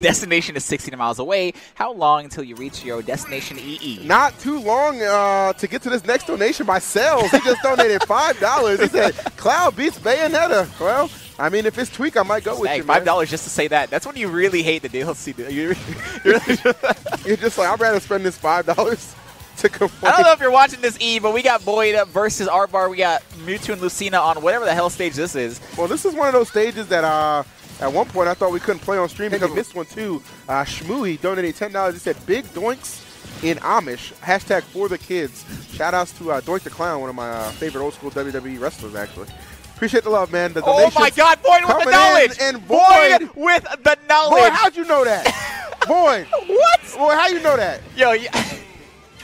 Destination is 16 miles away. How long until you reach your destination, EE? Not too long to get to this next donation by Sales. He just donated $5. He said, Cloud beats Bayonetta. Well, I mean, if it's tweak, I might go with you, man. $5 just to say that. That's when you really hate the DLC. You're just like, I'd rather spend this $5 to complain. I don't know if you're watching this, EE, but we got Void versus Artbar. We got Mewtwo and Lucina on whatever the hell stage this is. Well, this is one of those stages that... At one point, I thought we couldn't play on stream because of this one, too. Shmooey donated $10. He said, big doinks in Amish. Hashtag for the kids. Shout-outs to Doink the Clown, one of my favorite old-school WWE wrestlers, actually. Appreciate the love, man. The donations. Oh, my God. Void with the knowledge. And Void with the knowledge. Void, how'd you know that? Void. What? Void, how you know that? Yo, yeah.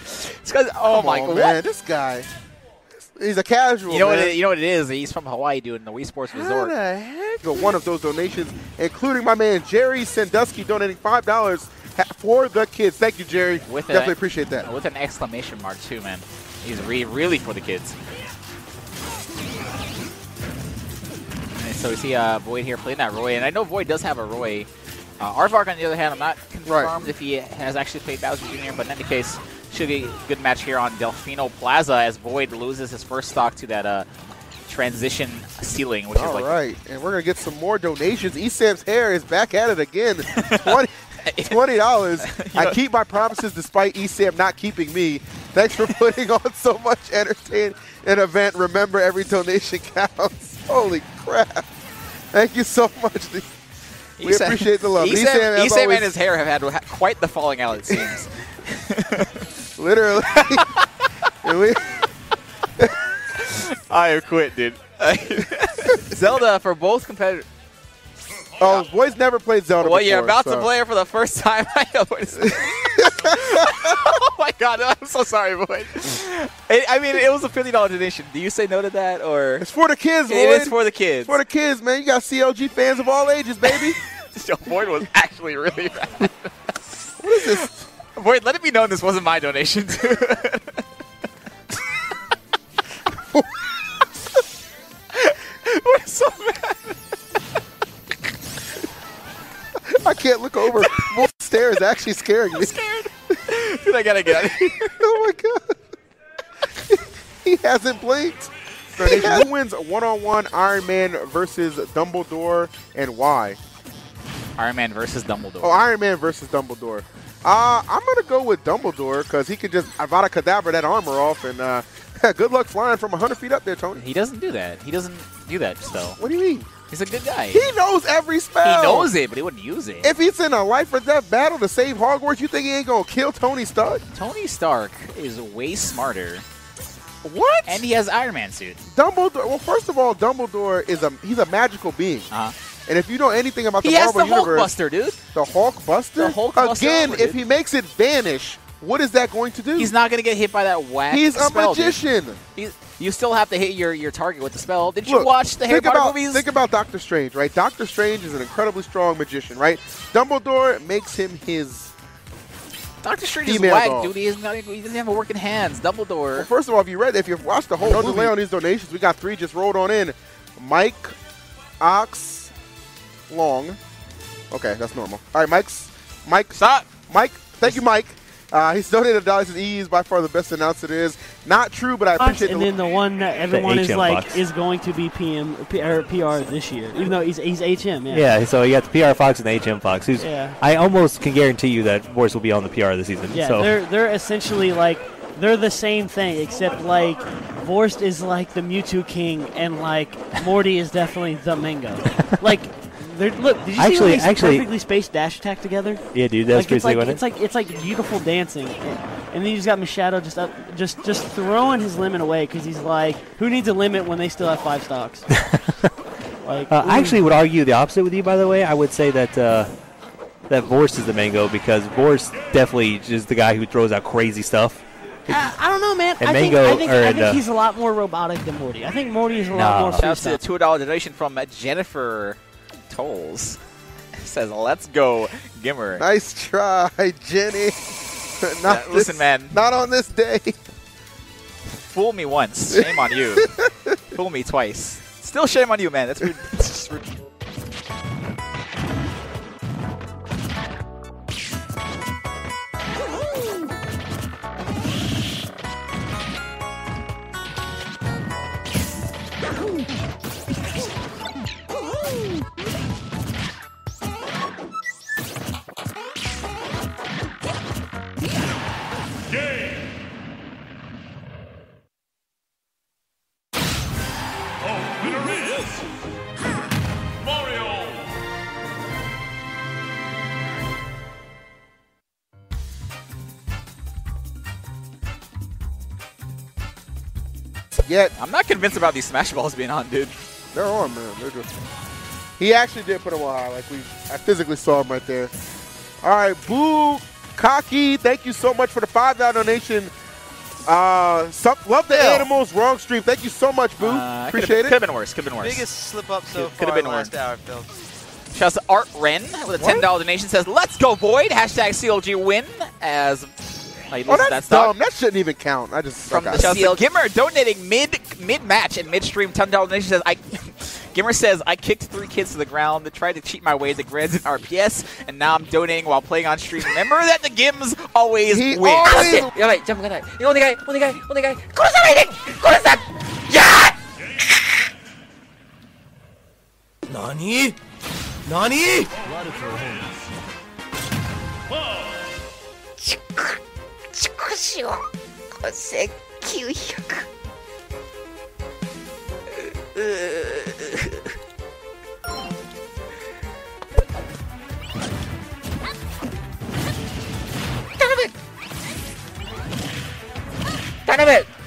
It's because, oh, my God. Man, this guy. He's a casual, you know what it is? He's from Hawaii, dude, in the Wii Sports Resort. How the heck? One of those donations, including my man Jerry Sandusky donating $5 for the kids. Thank you, Jerry. Definitely appreciate that. With an exclamation mark, too, man. He's really for the kids. And so we see Void here playing that Roy, and I know Void does have a Roy. Arvark, on the other hand, I'm not confirmed if he has actually played Bowser Jr., but in any case... Should be a good match here on Delfino Plaza as Void loses his first stock to that transition ceiling, which is like... All right, and we're going to get some more donations. Esam's hair is back at it again. $20. I keep my promises despite Esam not keeping me. Thanks for putting on so much entertainment and event. Remember, every donation counts. Holy crap. Thank you so much. We appreciate the love. Esam and his hair have had quite the falling out, it seems. Literally. I have quit, dude. Zelda for both competitors. Oh, Void's never played Zelda before. Well, you're about to play her for the first time. I know what it's Oh, my God. I'm so sorry, Void. I mean, it was a $50 donation. Do you say no to that? Or it's for the kids, Void. It is for the kids. It's for the kids, man. You got CLG fans of all ages, baby. Yo, Void was actually really bad. What is this? Void, let it be known this wasn't my donation. We're so mad. I can't look over. More stairs actually scaring me. I'm scared. Dude, I gotta get out of here. Oh my God. He hasn't blinked. Who wins one-on-one Iron Man versus Dumbledore and why? Iron Man versus Dumbledore. Oh, Iron Man versus Dumbledore. I'm going to go with Dumbledore because he could just Avada Kedavra that armor off, and good luck flying from 100 feet up there, Tony. He doesn't do that. He doesn't do that still. What do you mean? He's a good guy. He knows every spell. He knows it, but he wouldn't use it. If he's in a life or death battle to save Hogwarts, you think he ain't going to kill Tony Stark? Tony Stark is way smarter. What? And he has Iron Man suit. Dumbledore. Well, first of all, Dumbledore is a magical being. And if you know anything about the Marvel universe, he has the Hulkbuster, dude. The Hulkbuster? The Hulkbuster. Again, if he makes it vanish, what is that going to do? He's not going to get hit by that whack spell. He's a magician. You still have to hit your target with the spell. Did you watch the Harry Potter movies? Think about Doctor Strange, right? Doctor Strange is an incredibly strong magician, right? Dumbledore makes him his... Doctor Strange is whack, dude. He doesn't have a working hands. Dumbledore. Well, first of all, if you've watched the whole movie. No delay on these donations. We got three just rolled on in. Mike, Ox... Long. Okay, that's normal. All right, Mike. Stop. Mike, thank you, Mike. He's donated $1. Says EE is by far the best announcer there is. Not true, but I appreciate it. And then the one that everyone is like Fox is going to be PR this year, even though he's HM. Yeah, so you got the PR Fox and the HM Fox. I almost can guarantee you that Voorst will be on the PR this season. Yeah, so they're essentially like they're the same thing, except like Voorst is like the Mewtwo King, and like Morty is definitely the Mango. Like. Look, did you see these perfectly spaced dash attack together? Yeah, dude, that's crazy. It's like beautiful dancing, and then you just got Machado just throwing his limit away because he's like, who needs a limit when they still have 5 stocks? Like, I actually would argue the opposite with you. By the way, I would say that that Voorst is the Mango because Voorst definitely is the guy who throws out crazy stuff. I don't know, man. I think he's a lot more robotic than Morty. I think Morty is a lot more. Shout out to the $2 donation from Jennifer. Tolls says, "Let's go, Gimmer." Nice try, Jenny. Listen, man. Not on this day. Fool me once, shame on you. Fool me twice, still shame on you, man. That's rude. yet. I'm not convinced about these Smash Balls being on, dude. They're on, man. They're good. He actually did put them on high. Like, I physically saw him right there. All right, Boo Kaki, thank you so much for the $5 donation. Love the animals, wrong stream. Thank you so much, Boo. Appreciate it. Could have been worse. Could have been worse. Biggest slip up so far in the last hour, Phil. Shouts to Art Wren with a $10 donation. Says, let's go, Void. #CLGwin CLG win. As oh, that's dumb. That shouldn't even count. I just from the CLG. Gimmer donating mid-match and mid-stream $10 donation. Says, Gimmer says, I kicked 3 kids to the ground, tried to cheat my way to grids and RPS, and now I'm donating while playing on stream. Remember that the Gims always win. You're right, jump on that. You only guy. Yeah! Nani? Nani?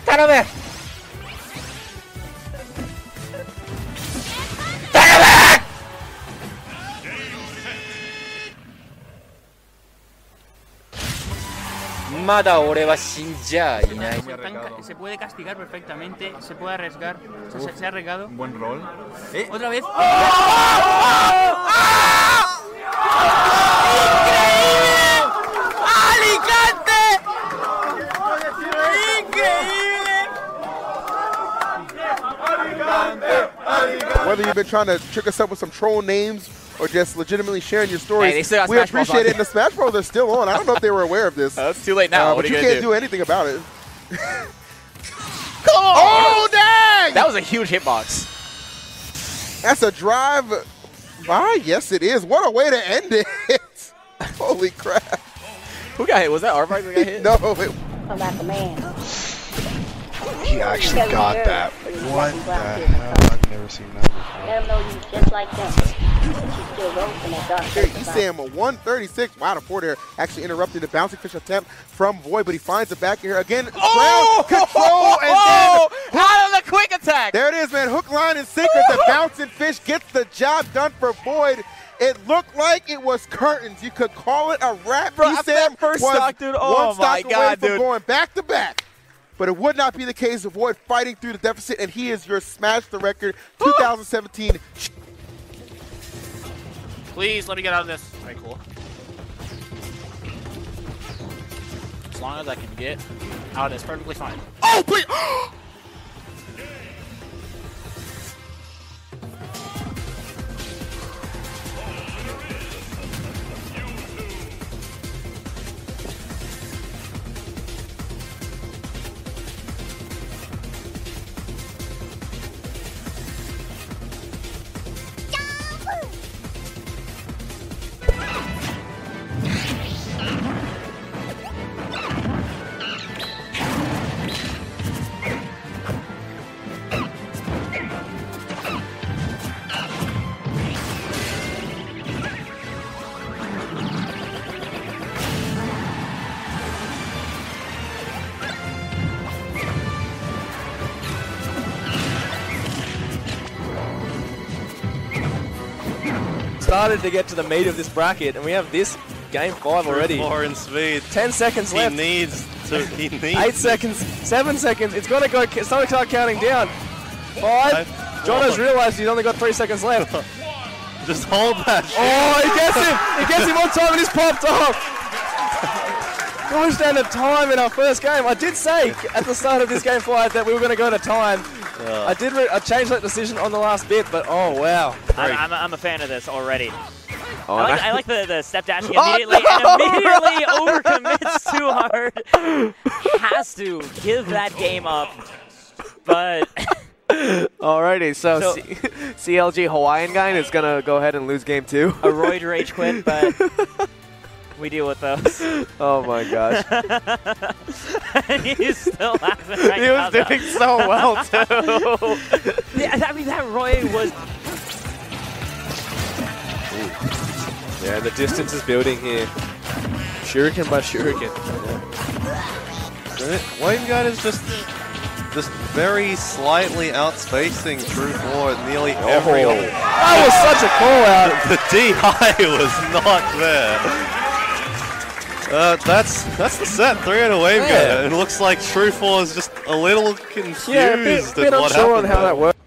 Damn it! Se puede castigar perfectamente, se puede arriesgar, se ha arriesgado. Buen rol. Otra vez. ¡Increíble! ¡Alicante! ¡Increíble! Whether you've been trying to trick us up with some troll names or just legitimately sharing your stories, we appreciate it. And the Smash Bros are still on. I don't know if they were aware of this. It's too late now. But you can't do anything about it. Oh, dang! That was a huge hitbox. That's a drive by? Yes, it is. What a way to end it. Holy crap. Who got hit? Was that Arbiter that got hit? No. I'm not the man. He actually got that. What the hell? I've never seen that before. Let him know you just like them. You see him a 136. Wow, the porter actually interrupted the bouncing fish attempt from Void, but he finds it back here again. Oh! Control and then out of the quick attack. There it is, man. Hook, line, and sinker. The bouncing fish gets the job done for Void. It looked like it was curtains. You could call it a wrap. Bro, that first stock, dude. Oh my God, dude. Going back to back. But it would not be the case. Void fighting through the deficit, and he is your Smash the Record 2017. Please let me get out of this. All right, cool. As long as I can get out of this, perfectly fine. Oh, please! Started to get to the meat of this bracket, and we have this game 5 already. 4 in speed. 10 seconds left. He needs 8 seconds. 7 seconds. It's got to go. Start counting down. 5. Jono's realised he's only got 3 seconds left. Just hold that shit. Oh, he gets him. He gets him on time and he's popped off. Gosh, down to time in our first game. I did say at the start of this game 5 that we were going to go to time. I changed that decision on the last bit, but oh wow! I'm a fan of this already. Oh, I like the step dash immediately, and immediately overcommits too hard. Has to give that game up, but. Alrighty, so CLG Hawaiian guy is gonna go ahead and lose game 2. A Roy rage quit, but. We deal with those. Oh my gosh. He's still laughing right now. He was doing so well too. Yeah, I mean that Roy was. Ooh. Yeah, the distance is building here. Shuriken by Shuriken. Yeah. Wayne God is just just very slightly outspacing True Floor at nearly every... Oh, that was such a call-out! The DI was not there. That's the set, 3 and a wave go. It looks like True Floor is just a little confused at what happened on how that worked.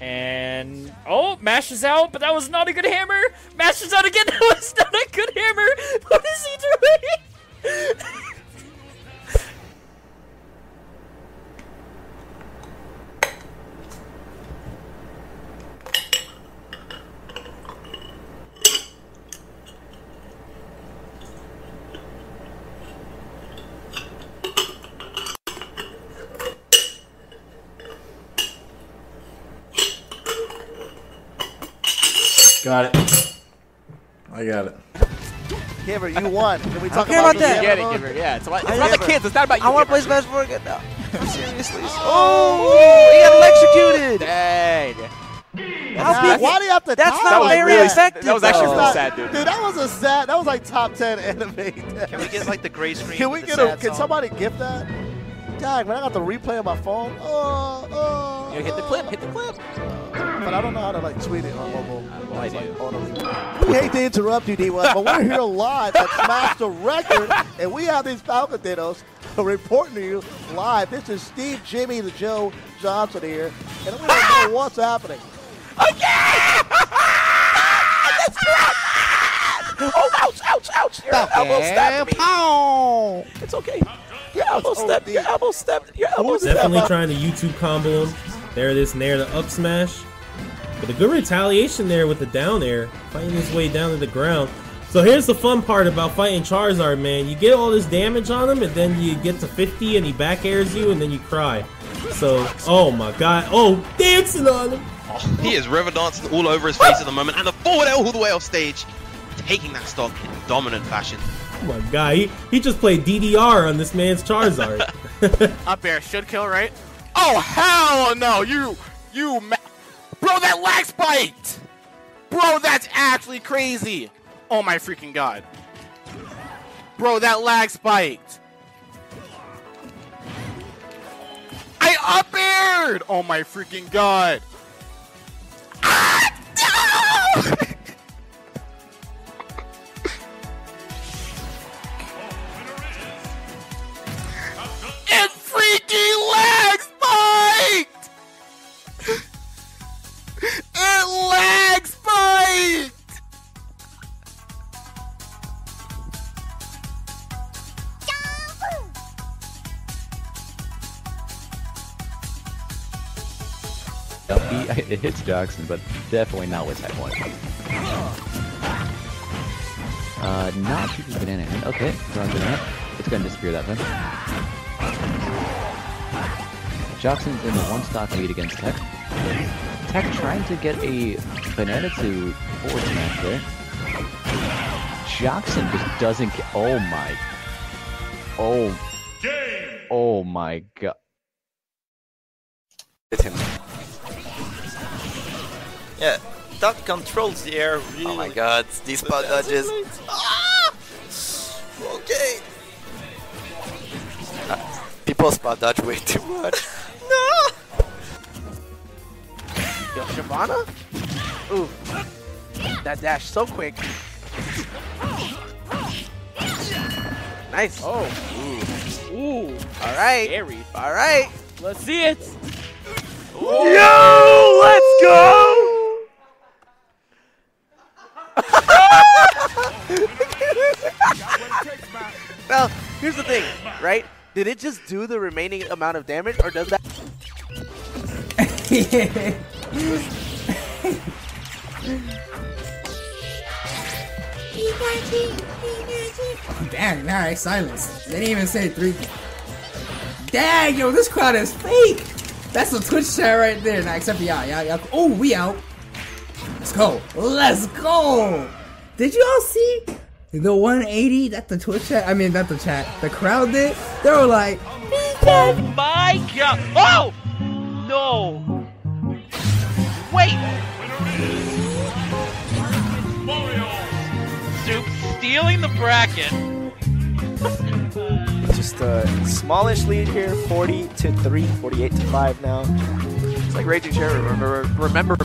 And... Oh, Mash is out, but that was not a good hammer! Mash is out again, that was not a good hammer! What is he doing? Got it. I got it. Gimmer, you won. Can we talk about that? Get it, Gimmer. Yeah, it's about the kids. It's not about you. I want to play Smash Bros. Again now. Seriously. Oh, he got electrocuted. Dang. Why do you have to? That's not very effective. That was actually really sad, dude. Dude, that was a sad. That was like top 10 anime. Can we get like the gray screen? Can we get a? Can somebody give that? Dang, man, I got the replay on my phone. Oh. You hit the clip. Hit the clip. But I don't know how to like tweet it on mobile. Well, I do. We hate to interrupt you, D1, but we're here live at Smash the Record, and we have these Falcatinos reporting to you live. This is Steve, Jimmy, the Joe Johnson here, and we don't know what's happening. Okay! That's bad! Oh, ouch, ouch, ouch! Your elbow stabbed me. Pow. It's okay. Your elbow stabbed. Your elbow stabbed. Your elbow stabbed. Definitely trying to YouTube combo him. There it is, and there the up smash. But a good retaliation there with the down air, fighting his way down to the ground. So here's the fun part about fighting Charizard, man. You get all this damage on him, and then you get to 50, and he back airs you, and then you cry. So, oh my god. Oh, dancing on him. Oh, he is river dancing all over his face at the moment, and the forward L all the way off stage, taking that stock in dominant fashion. Oh my god, he just played DDR on this man's Charizard. Up air should kill, right? Oh, hell no. You bro, that lag spiked! Bro, that's actually crazy! Oh my freaking god. Bro, that lag spiked! I up-aired! Oh my freaking god! Ah, no! It freaking lag spiked! It lag spiked! It hits Jackson, but definitely not with that one. Not keeping banana in. Okay, wrong banana. It's gonna disappear that then. Jackson's in the one-stock lead against Tech. Tech trying to get a banana to forward smash there. Jackson just doesn't get. Oh my. Oh. Game. Oh my god. It's him. Yeah, that controls the air really. Oh my god, these spot dodges. Ah! Okay. People spot dodge way too much. No! Yo, Shyvana? Ooh. That dash so quick. Nice. Oh. Ooh. Ooh. Alright. Alright. Let's see it. Ooh. Yo! Let's go! Now, here's the thing, right? Did it just do the remaining amount of damage, or does that... Dang, now I silenced. They didn't even say 3. Dang, yo, this crowd is fake. That's the Twitch chat right there. Nah, except for y'all. Y'all. Oh, we out. Let's go. Let's go. Did you all see the 180 that the Twitch chat? I mean, not the chat. The crowd did. They were like, oh my god. Oh. No! Wait! Zoop stealing the bracket! just a smallish lead here, 40 to 3, 48 to 5 now. It's like Raging Terror. Remember